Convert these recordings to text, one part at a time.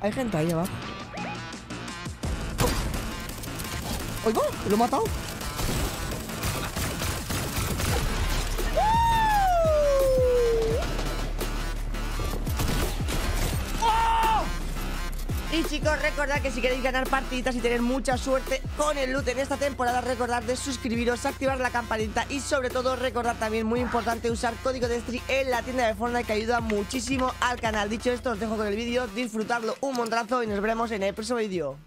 Hay gente ahí abajo. Oiga, lo he matado. Y chicos, recordad que si queréis ganar partiditas y tener mucha suerte con el loot en esta temporada, recordad de suscribiros, activar la campanita y sobre todo recordad también, muy importante, usar código D3stri en la tienda de Fortnite, que ayuda muchísimo al canal. Dicho esto, os dejo con el vídeo, disfrutarlo un montazo y nos veremos en el próximo vídeo.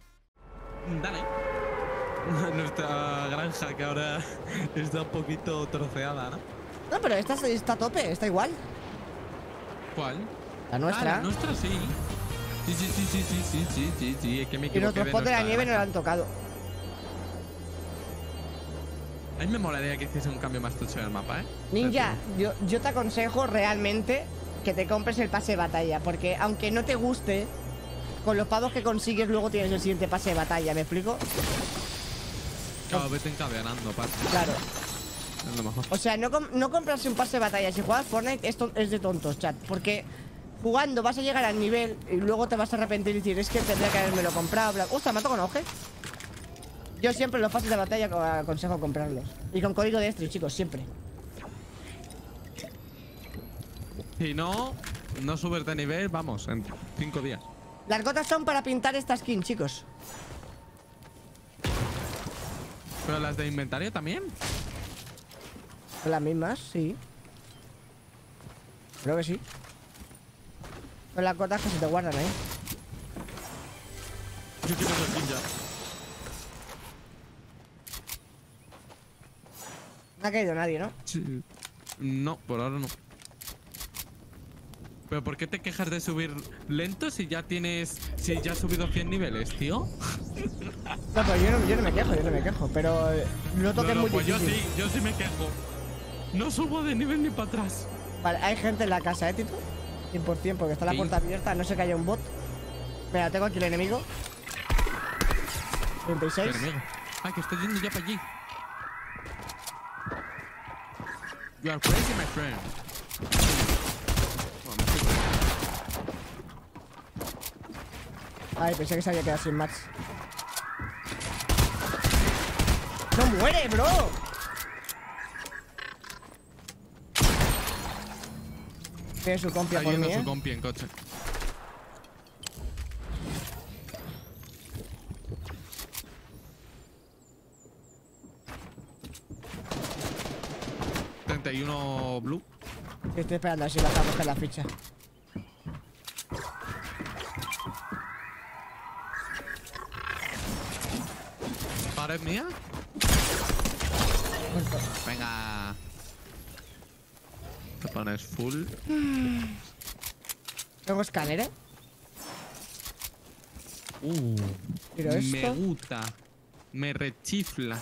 Dale. Nuestra granja que ahora está un poquito troceada, ¿no? No, pero esta está a tope, está igual. ¿Cuál? La nuestra. La nuestra sí. Sí, es que me quiero. Y los spots de la nieve no lo han tocado. A mí me molaría que hiciese un cambio más tocho en el mapa, ¿eh? Ninja, yo te aconsejo realmente que te compres el pase de batalla, porque aunque no te guste, con los pavos que consigues luego tienes el siguiente pase de batalla, ¿me explico? Claro, vete encadenando, pase. Claro. Es lo mejor. O sea, no comprarse un pase de batalla. Si juegas Fortnite, esto es de tontos, chat, porque jugando vas a llegar al nivel y luego te vas a arrepentir y decir, es que tendría que habérmelo comprado, bla. Ostras, mato con auge. Yo siempre los pases de batalla aconsejo comprarlos. Y con código de D3stri, chicos, siempre. Si no subes de nivel, vamos, en 5 días. Las gotas son para pintar esta skin, chicos. ¿Pero las de inventario también? ¿Son las mismas? Sí. Creo que sí. Son las gotas que se te guardan ahí. Yo quiero ser ninja. No ha caído nadie, ¿no? Sí. No, por ahora no. ¿Pero por qué te quejas de subir lento si ya tienes... si ya has subido 100 niveles, tío? No, pues yo no me quejo, pero... no toques muy pues difícil. Yo sí me quejo. No subo de nivel ni para atrás. Vale, hay gente en la casa, ¿eh, Tito? 100%, porque está la puerta abierta, no sé que haya un bot. Mira, tengo aquí el enemigo. 36. Ah, que estoy yendo ya para allí. You are crazy, my friend. Ay, pensé que se había quedado sin match. ¡No muere, bro! Tiene su compi por mí, su compi en coche. ¿31 blue? Estoy esperando así para buscar la ficha. ¿Pared mía? Venga. Te pones full. ¿Tengo escalera? Pero esto... me gusta. Me rechifla.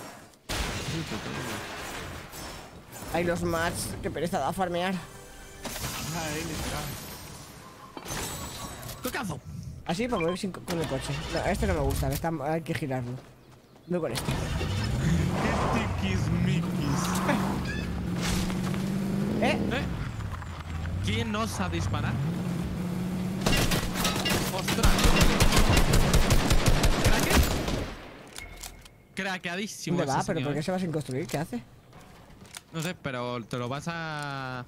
Hay los mats. Que pereza da a farmear. Ay, ¿qué cazo? Así para mover con el coche. No, este no me gusta. Hay que girarlo. No con este. ¿Eh? ¿Quién nos ha disparado? ¡Ostras! ¿Cracker? Craqueadísimo. ¿Dónde va? ¿Pero por qué se va sin construir? ¿Qué hace? No sé, pero te lo vas a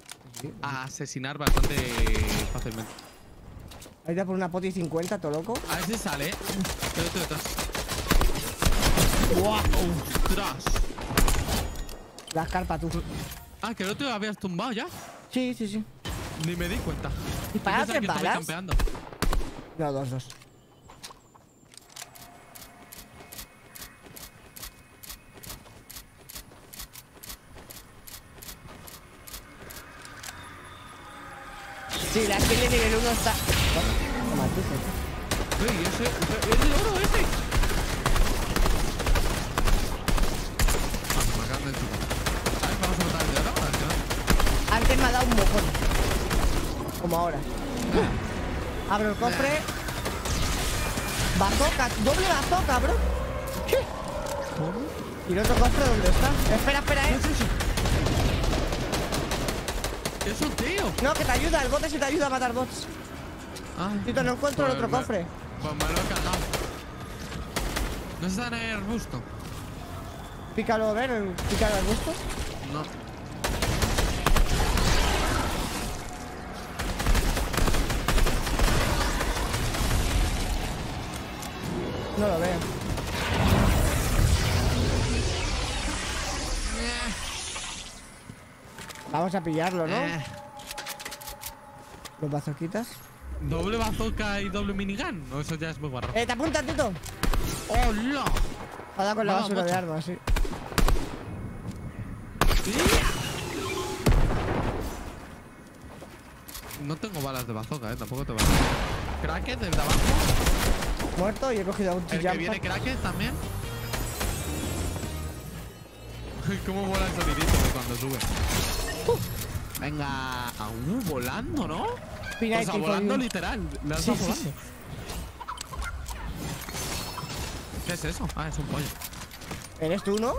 asesinar bastante fácilmente. Ahí te por una poti 50, todo loco. A ver si sale, ¿eh? Estoy detrás. ¡Wow! ¡Ostras! La carpa, tú. Ah, que el otro habías tumbado ya. Sí. Ni me di cuenta. ¿Disparas tres balas? No, dos. Sí, la skin de nivel 1 está. Toma, tú, ¿sí? Uy, ese es de oro, ese. Antes me ha dado un mojón. Como ahora. Abro el cofre. Bazooka, doble bazooka, bro. ¿Qué? ¿Y el otro cofre dónde está? Espera, ¿eh? ¿Es un tío? No, que te ayuda, el bote se te ayuda a matar bots. Tito, no encuentro el otro cofre. Pues me lo he cagado. ¿No está en el arbusto? Pícalo, a ver, pícalo al arbusto. No. No lo veo. Vamos a pillarlo, ¿no? Los bazookitas. Doble bazooka y doble minigun. No, eso ya es muy guarro. ¡Te apunta, Tito! ¡Hola! Ahora con la basura de armas, sí. No tengo balas de bazooka, tampoco te va a... Cracket, el de abajo. Muerto y he cogido a un chillán. ¿El que viene Cracket también? ¿Cómo vuela el sonidito cuando sube? Venga, aún volando, ¿no? Pina, o sea, volando literal. Le has volando. Sí. ¿Qué es eso? Ah, es un pollo. ¿Eres tú, no?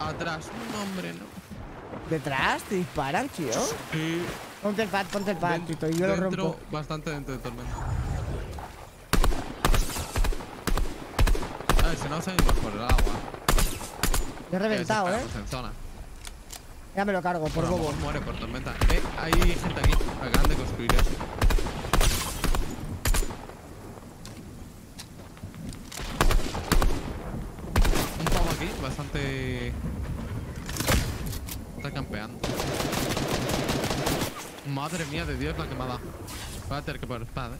Atrás, no, hombre, no. ¿Detrás? ¿Te disparan, tío? Sí. Ponte el pad, Tito, y yo lo rompo. Bastante dentro de tormenta. A ver, si no se incorpora el agua. Lo he reventado, ya me lo cargo, por bobo. Muere por tormenta. Hay gente aquí. Acaban de construir eso. Un pavo aquí, bastante... Está campeando. Madre mía de Dios la que me ha dado. Voy a tener que poner espada,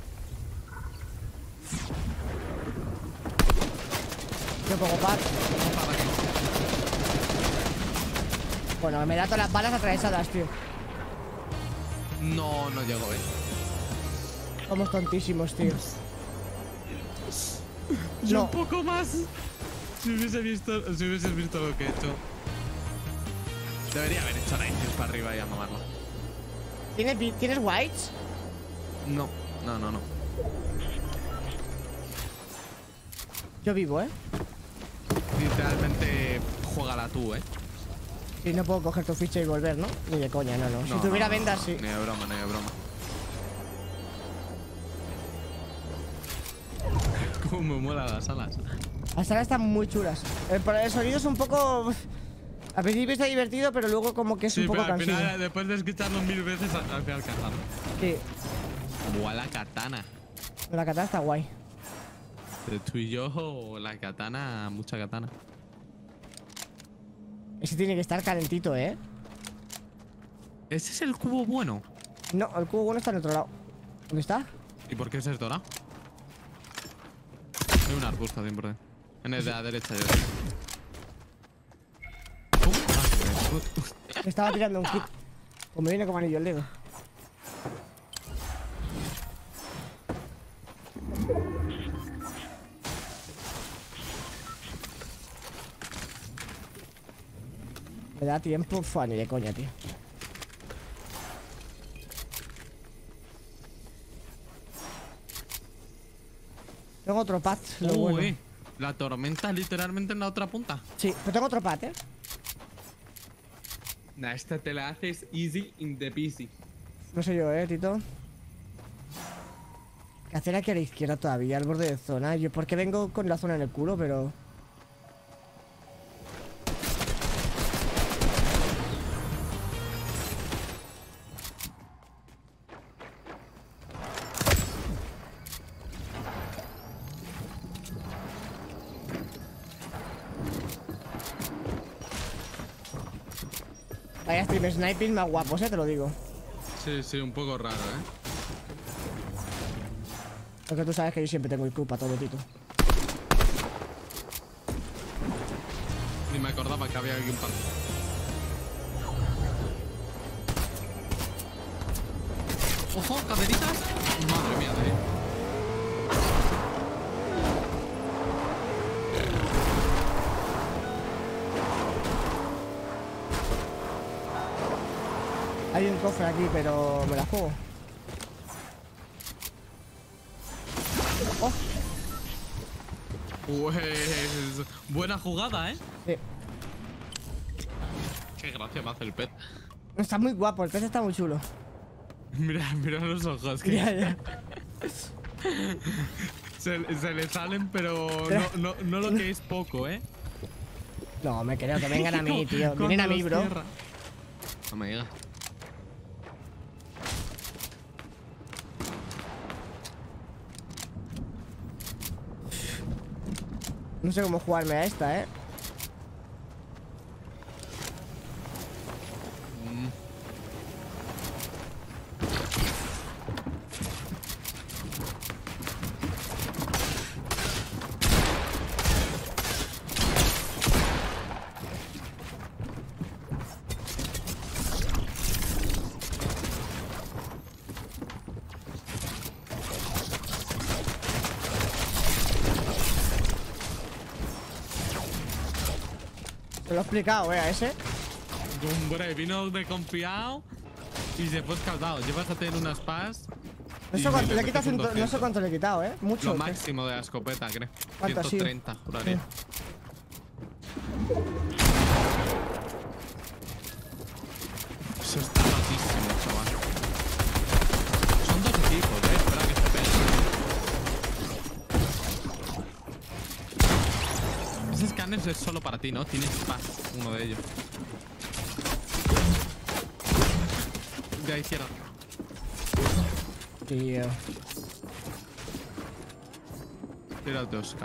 Yo pongo pad. Bueno, me da todas las balas atravesadas, tío. No, no llego, Somos tontísimos, tío. Yo un poco más. Si hubieses visto lo que he hecho. Debería haber hecho Rangers para arriba y a mamarla. ¿Tienes whites? No, no, no, no. Yo vivo, Literalmente, juégala tú, Y no puedo coger tu ficha y volver, ¿no? Ni de coña, no, no. Si tuviera vendas, sí. Ni de broma, ni de broma. Cómo me molan las alas. Las alas están muy chulas. El sonido es un poco... Al principio está divertido, pero luego como que es un poco cansino. Final, después de escucharlo 1000 veces, al final katana. Sí. Buah, la katana. La katana está guay. Pero tú y yo, la katana, mucha katana. Ese tiene que estar calentito, ¿Ese es el cubo bueno? No, el cubo bueno está en otro lado. ¿Dónde está? ¿Y por qué ese es dorado? Hay un arbusto siempre. En el de la derecha, yo me estaba tirando un kit. O me viene como anillo el dedo. Me da tiempo, ni de coña, tío. Tengo otro pad, lo bueno. La tormenta literalmente en la otra punta. Sí, pero tengo otro pad, Nah, esta te la haces easy in the busy. No sé yo, Tito. ¿Qué hacer aquí a la izquierda todavía, al borde de zona? Yo porque vengo con la zona en el culo, pero... Vaya stream sniping más guapos, te lo digo. Sí, sí, un poco raro, Porque tú sabes que yo siempre tengo el culpa todo, Tito. Ni me acordaba que había aquí un par. ¡Ojo, caderitas! Madre mía, Hay un cofre aquí, pero me la juego. Pues... Buena jugada, Sí. Qué gracia me hace el pez. Está muy guapo, el pez está muy chulo. Mira los ojos. Que ya. Se le salen, pero no lo que es poco, ¿eh? No, me creo que vengan a mí, tío. Vienen a mí, bro. No me digas. No sé cómo jugarme a esta, ¿eh? Lo he explicado, ¿eh? A ese. Hombre, vino desconfiado y se fue escaldado. Llevas a tener unas paz. No sé cuánto le he quitado, ¿eh? Mucho. Lo máximo de la escopeta, creo. 130, juraría. Eso está rotísimo, chaval. Son dos equipos, ¿eh? Espera que se peleen. Ese escáner es solo para ti, ¿no? Tienes paz, uno de ellos. De ahí izquierda. Tío. Tira dos.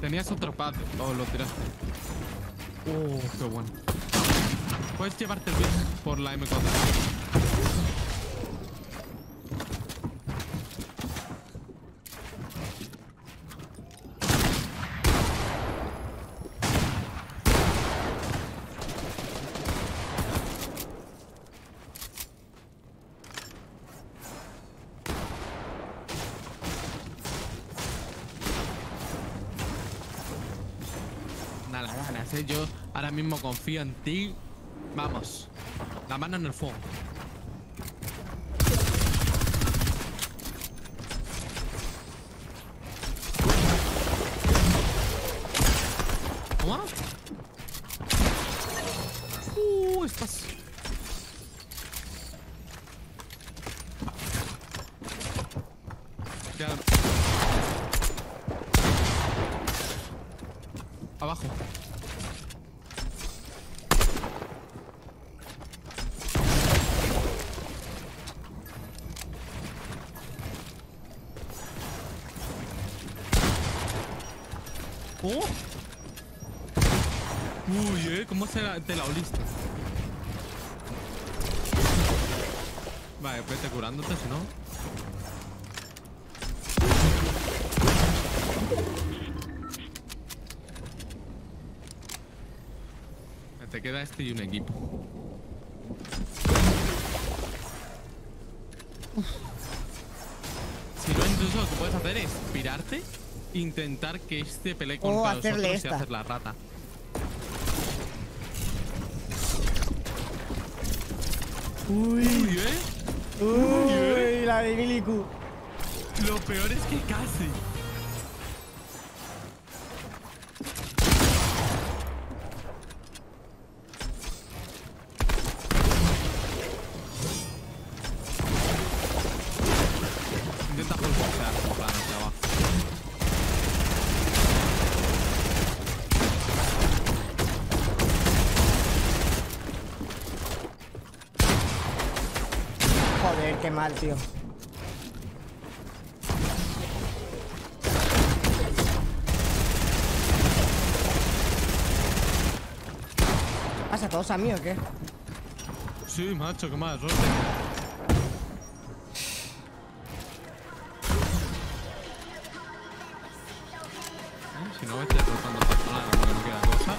Tenías otro pad. Oh, lo tiraste. Oh, qué bueno. Puedes llevarte el bien por la M4. Yo ahora mismo confío en ti. Vamos. La mano en el fuego. ¿Cómo? Estás... Ya. Abajo. ¿Cómo te la oliste? Vale, vete curándote, si no. Te queda este y un equipo. Si no, incluso lo que puedes hacer es pirarte, intentar que este pelee contra nosotros y hacer la rata. Uy, la de Milicu. Lo peor es que casi. Intenta pulverizar su plano hacia abajo. Joder, qué mal, tío. ¿Has a todos a mí o qué? Sí, macho, qué mala suerte. Si no, vete tratando de personal, porque no queda cosa.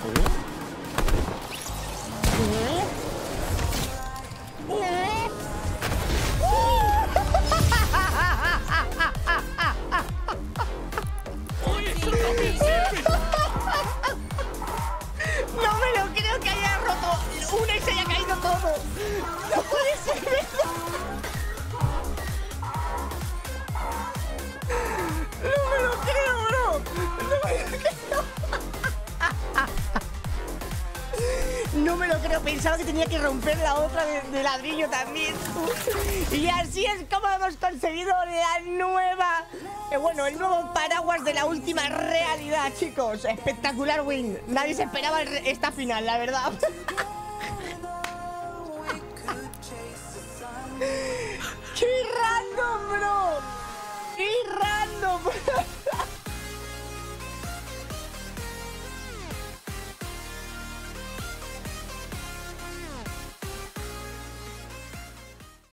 No me lo creo, pensaba que tenía que romper la otra de ladrillo también. Y así es como hemos conseguido la nueva... bueno, el nuevo paraguas de la última realidad, chicos. Espectacular win. Nadie se esperaba esta final, la verdad. ¡Qué random, bro! ¡Qué random, bro!